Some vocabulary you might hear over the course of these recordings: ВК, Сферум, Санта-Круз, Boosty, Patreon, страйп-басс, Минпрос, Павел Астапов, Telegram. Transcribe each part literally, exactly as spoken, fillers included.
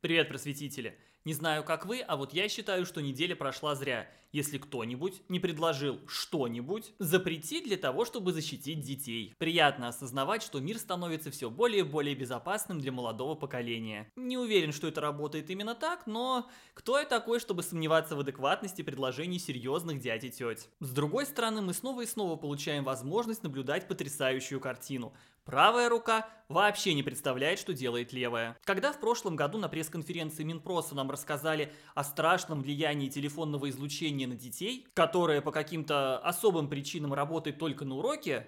Привет, просветители! Не знаю, как вы, а вот я считаю, что неделя прошла зря, если кто-нибудь не предложил что-нибудь запретить для того, чтобы защитить детей. Приятно осознавать, что мир становится все более и более безопасным для молодого поколения. Не уверен, что это работает именно так, но кто я такой, чтобы сомневаться в адекватности предложений серьезных дядь и теть? С другой стороны, мы снова и снова получаем возможность наблюдать потрясающую картину. Правая рука вообще не представляет, что делает левая. Когда в прошлом году на пресс-конференции Минпроса нам рассказали о страшном влиянии телефонного излучения на детей, которое по каким-то особым причинам работает только на уроке,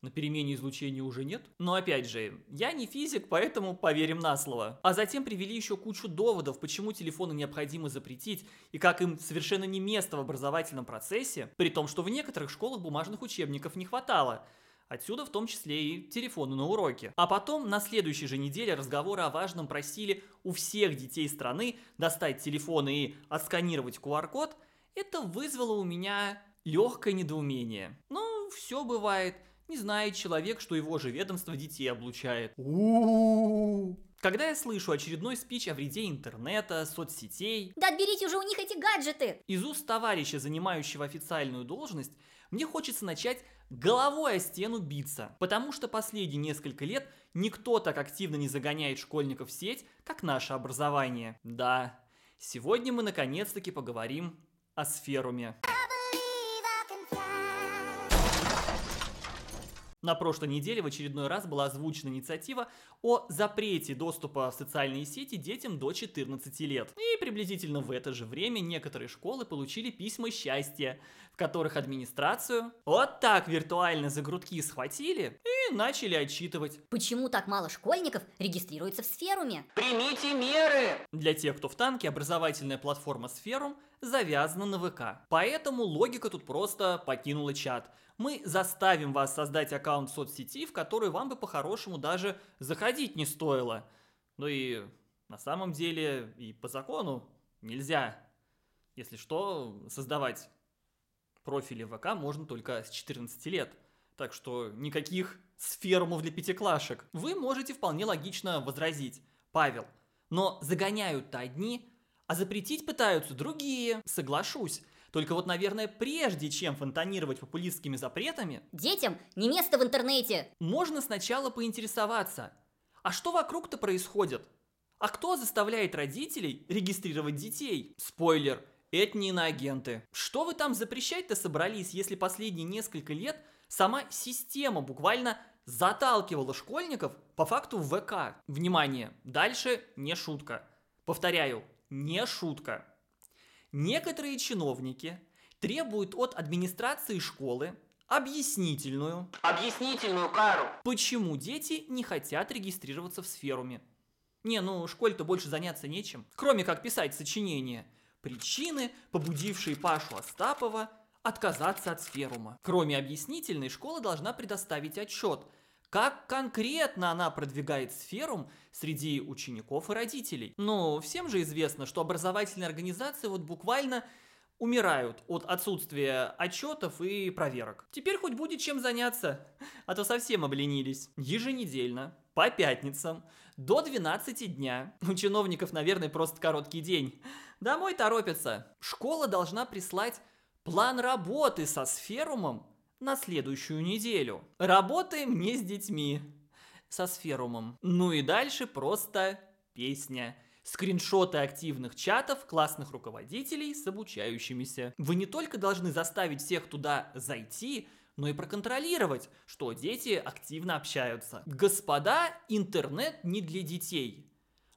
на перемене излучения уже нет. Но опять же, я не физик, поэтому поверим на слово. А затем привели еще кучу доводов, почему телефоны необходимо запретить и как им совершенно не место в образовательном процессе, при том, что в некоторых школах бумажных учебников не хватало. Отсюда в том числе и телефоны на уроке. А потом на следующей же неделе разговоры о важном просили у всех детей страны достать телефоны и отсканировать ку ар код. Это вызвало у меня легкое недоумение. Ну, все бывает. Не знает человек, что его же ведомство детей облучает. У-у-у. Когда я слышу очередной спич о вреде интернета, соцсетей... Да отберите уже у них эти гаджеты! Из уст товарища, занимающего официальную должность, мне хочется начать головой о стену биться. Потому что последние несколько лет никто так активно не загоняет школьников в сеть, как наше образование. Да, сегодня мы наконец-таки поговорим о Сферуме. На прошлой неделе в очередной раз была озвучена инициатива о запрете доступа в социальные сети детям до четырнадцати лет. И приблизительно в это же время некоторые школы получили письма счастья, в которых администрацию вот так виртуально за грудки схватили и начали отчитывать. Почему так мало школьников регистрируется в Сферуме? Примите меры! Для тех, кто в танке, образовательная платформа Сферум завязана на вэ ка. Поэтому логика тут просто покинула чат. Мы заставим вас создать аккаунт соцсети, в который вам бы по-хорошему даже заходить не стоило. Ну и на самом деле и по закону нельзя. Если что, создавать профили вэ ка можно только с четырнадцати лет. Так что никаких сферумов для пятиклашек. Вы можете вполне логично возразить: Павел, но загоняют-то одни, а запретить пытаются другие. Соглашусь. Только вот, наверное, прежде чем фонтанировать популистскими запретами... Детям не место в интернете! Можно сначала поинтересоваться, а что вокруг-то происходит? А кто заставляет родителей регистрировать детей? Спойлер, это не иноагенты. Что вы там запрещать-то собрались, если последние несколько лет сама система буквально заталкивала школьников по факту в вэ ка? Внимание, дальше не шутка. Повторяю, не шутка. Некоторые чиновники требуют от администрации школы объяснительную, объяснительную кару, почему дети не хотят регистрироваться в Сферуме. Не, ну школе-то больше заняться нечем, кроме как писать сочинения. Причины, побудившие Пашу Астапова отказаться от Сферума. Кроме объяснительной, школа должна предоставить отчет, как конкретно она продвигает Сферум среди учеников и родителей. Но всем же известно, что образовательные организации вот буквально умирают от отсутствия отчетов и проверок. Теперь хоть будет чем заняться, а то совсем обленились. Еженедельно, по пятницам, до двенадцати дня. У чиновников, наверное, просто короткий день. Домой торопятся. Школа должна прислать план работы со Сферумом на следующую неделю. Работаем не с детьми, со Сферумом. Ну и дальше просто песня. Скриншоты активных чатов классных руководителей с обучающимися. Вы не только должны заставить всех туда зайти, но и проконтролировать, что дети активно общаются. Господа, интернет не для детей.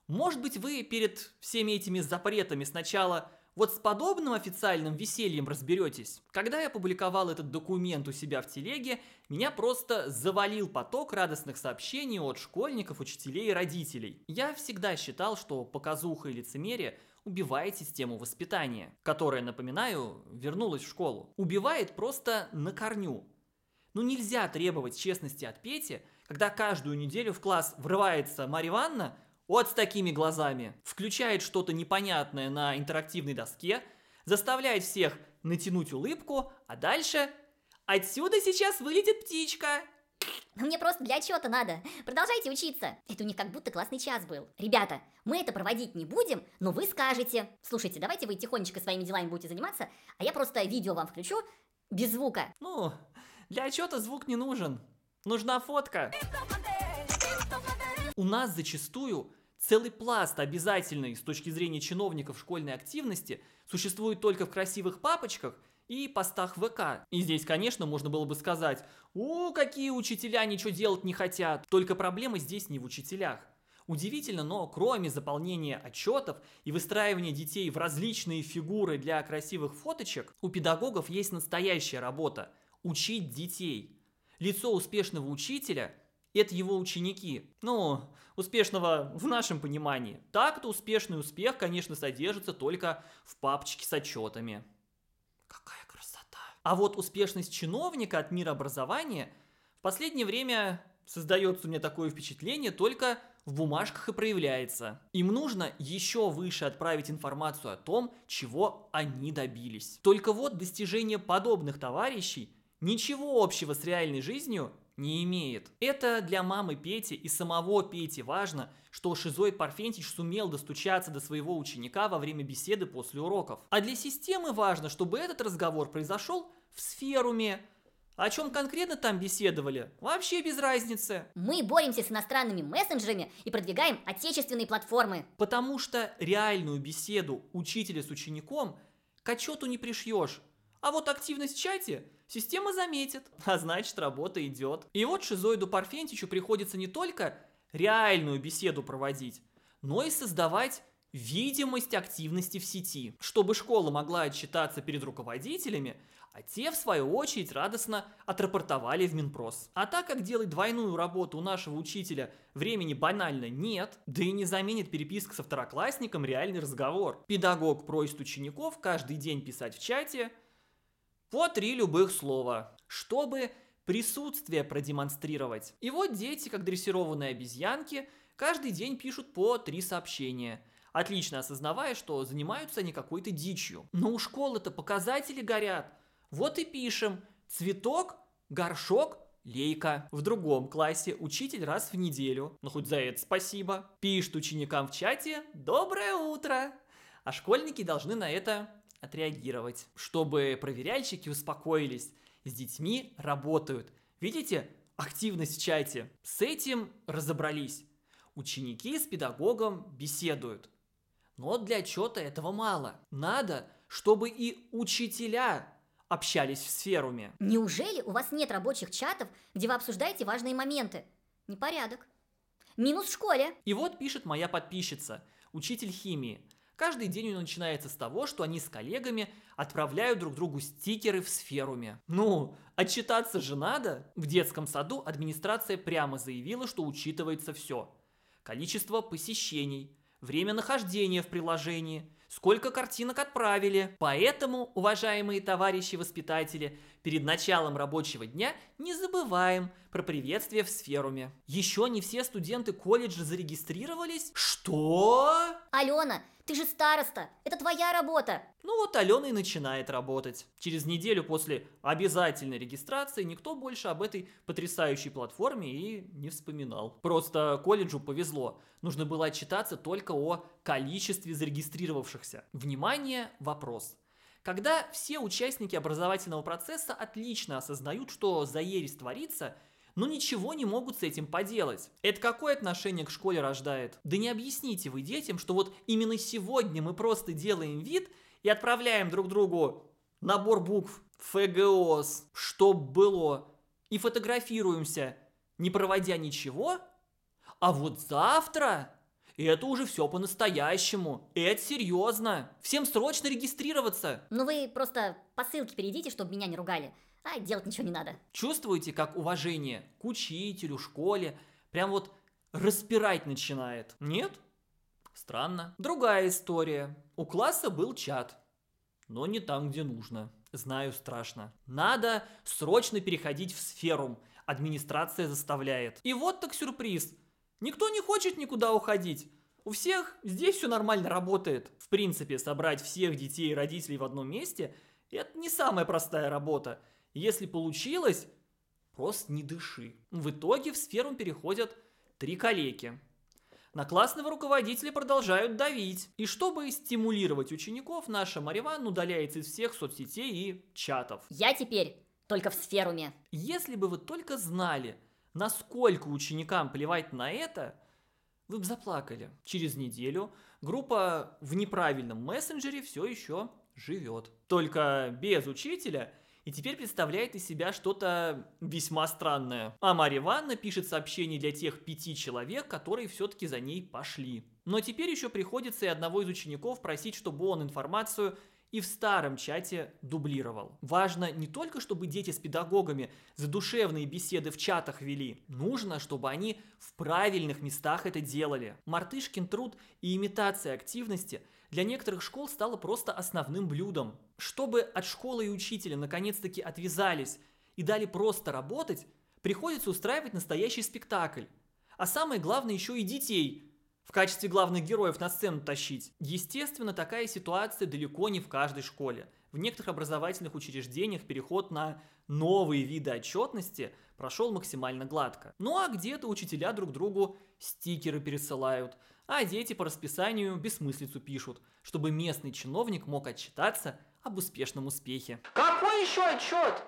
Может быть, вы перед всеми этими запретами сначала... Вот с подобным официальным весельем разберетесь. Когда я публиковал этот документ у себя в телеге, меня просто завалил поток радостных сообщений от школьников, учителей и родителей. Я всегда считал, что показуха и лицемерие убивает систему воспитания, которая, напоминаю, вернулась в школу. Убивает просто на корню. Ну нельзя требовать честности от Пети, когда каждую неделю в класс врывается Марья Ивановна, вот с такими глазами, включает что-то непонятное на интерактивной доске, заставляет всех натянуть улыбку, а дальше... Отсюда сейчас вылетит птичка! Мне просто для отчета надо. Продолжайте учиться. Это у них как будто классный час был. Ребята, мы это проводить не будем, но вы скажете. Слушайте, давайте вы тихонечко своими делами будете заниматься, а я просто видео вам включу без звука. Ну, для отчета звук не нужен. Нужна фотка. У нас зачастую целый пласт обязательный с точки зрения чиновников школьной активности существует только в красивых папочках и постах ВК. И здесь, конечно, можно было бы сказать: «О, какие учителя ничего делать не хотят». Только проблема здесь не в учителях. Удивительно, но кроме заполнения отчетов и выстраивания детей в различные фигуры для красивых фоточек, у педагогов есть настоящая работа – учить детей. Лицо успешного учителя – это его ученики. Ну, успешного в нашем понимании. Так-то успешный успех, конечно, содержится только в папочке с отчетами. Какая красота! А вот успешность чиновника от мира образования в последнее время, создается у меня такое впечатление, только в бумажках и проявляется. Им нужно еще выше отправить информацию о том, чего они добились. Только вот достижение подобных товарищей ничего общего с реальной жизнью не имеет. Это для мамы Пети и самого Пети важно, что шизоид Парфентич сумел достучаться до своего ученика во время беседы после уроков. А для системы важно, чтобы этот разговор произошел в Сферуме. О чем конкретно там беседовали, вообще без разницы. Мы боремся с иностранными мессенджерами и продвигаем отечественные платформы. Потому что реальную беседу учителя с учеником к отчету не пришьешь. А вот активность в чате система заметит, а значит, работа идет. И вот шизоиду Парфентичу приходится не только реальную беседу проводить, но и создавать видимость активности в сети, чтобы школа могла отчитаться перед руководителями, а те, в свою очередь, радостно отрапортовали в Минпрос. А так как делать двойную работу у нашего учителя времени банально нет, да и не заменит переписка со второклассником реальный разговор. Педагог просит учеников каждый день писать в чате по три любых слова, чтобы присутствие продемонстрировать. И вот дети, как дрессированные обезьянки, каждый день пишут по три сообщения, отлично осознавая, что занимаются они какой-то дичью. Но у школы-то показатели горят. Вот и пишем: цветок, горшок, лейка. В другом классе учитель раз в неделю, ну хоть за это спасибо, пишет ученикам в чате «Доброе утро», а школьники должны на это отреагировать, чтобы проверяльщики успокоились. С детьми работают. Видите? Активность в чате. С этим разобрались. Ученики с педагогом беседуют. Но для отчета этого мало. Надо, чтобы и учителя общались в Сферуме. Неужели у вас нет рабочих чатов, где вы обсуждаете важные моменты? Непорядок. Минус в школе. И вот пишет моя подписчица, учитель химии. Каждый день он начинается с того, что они с коллегами отправляют друг другу стикеры в Сферуме. Ну, отчитаться же надо. В детском саду администрация прямо заявила, что учитывается все. Количество посещений, время нахождения в приложении, сколько картинок отправили. Поэтому, уважаемые товарищи-воспитатели, перед началом рабочего дня не забываем про приветствие в Сферуме. Еще не все студенты колледжа зарегистрировались? Что? Алена, ты же староста, это твоя работа. Ну вот Алена и начинает работать. Через неделю после обязательной регистрации никто больше об этой потрясающей платформе и не вспоминал. Просто колледжу повезло. Нужно было отчитаться только о количестве зарегистрировавшихся. Внимание, вопрос. Когда все участники образовательного процесса отлично осознают, что за ересь творится, но ничего не могут с этим поделать. Это какое отношение к школе рождает? Да не объясните вы детям, что вот именно сегодня мы просто делаем вид и отправляем друг другу набор букв эф гэ о эс, чтоб было, и фотографируемся, не проводя ничего, а вот завтра... И это уже все по-настоящему. Это серьезно. Всем срочно регистрироваться. Ну вы просто по ссылке перейдите, чтобы меня не ругали. А делать ничего не надо. Чувствуете, как уважение к учителю, школе прям вот распирать начинает? Нет? Странно. Другая история. У класса был чат, но не там, где нужно. Знаю, страшно. Надо срочно переходить в Сферум. Администрация заставляет. И вот так сюрприз. Никто не хочет никуда уходить. У всех здесь все нормально работает. В принципе, собрать всех детей и родителей в одном месте – это не самая простая работа. Если получилось, Просто не дыши. В итоге в Сферум переходят три коллеги. На классного руководителя продолжают давить. И чтобы стимулировать учеников, наша Мариван удаляется из всех соцсетей и чатов. Я теперь только в Сферуме. Если бы вы только знали, насколько ученикам плевать на это, вы бы заплакали. Через неделю группа в неправильном мессенджере все еще живет. Только без учителя... И теперь представляет из себя что-то весьма странное. А Марья Ивановна пишет сообщение для тех пяти человек, которые все-таки за ней пошли. Но теперь еще приходится и одного из учеников просить, чтобы он информацию и в старом чате дублировал. Важно не только, чтобы дети с педагогами задушевные беседы в чатах вели. Нужно, чтобы они в правильных местах это делали. Мартышкин труд и имитация активности для некоторых школ стало просто основным блюдом. Чтобы от школы и учителя наконец-таки отвязались и дали просто работать, приходится устраивать настоящий спектакль. А самое главное, еще и детей в качестве главных героев на сцену тащить. Естественно, такая ситуация далеко не в каждой школе. В некоторых образовательных учреждениях переход на новые виды отчетности прошел максимально гладко. Ну а где-то учителя друг другу стикеры пересылают, а дети по расписанию бессмыслицу пишут, чтобы местный чиновник мог отчитаться об успешном успехе. Какой еще отчет?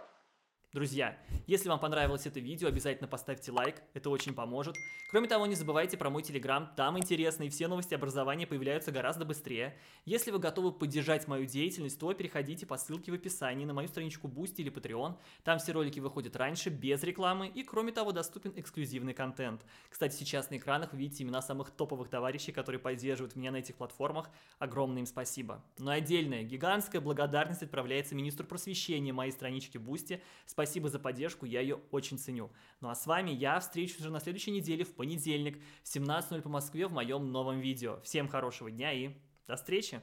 Друзья, если вам понравилось это видео, обязательно поставьте лайк, это очень поможет. Кроме того, не забывайте про мой Telegram, там интересно и все новости образования появляются гораздо быстрее. Если вы готовы поддержать мою деятельность, то переходите по ссылке в описании на мою страничку Boosty или Patreon, там все ролики выходят раньше, без рекламы и, кроме того, доступен эксклюзивный контент. Кстати, сейчас на экранах вы видите имена самых топовых товарищей, которые поддерживают меня на этих платформах, огромное им спасибо. Но отдельная гигантская благодарность отправляется министру просвещения моей странички Boosty, спасибо. Спасибо за поддержку, я ее очень ценю. Ну а с вами я встречусь уже на следующей неделе в понедельник в семнадцать ноль ноль по Москве в моем новом видео. Всем хорошего дня и до встречи!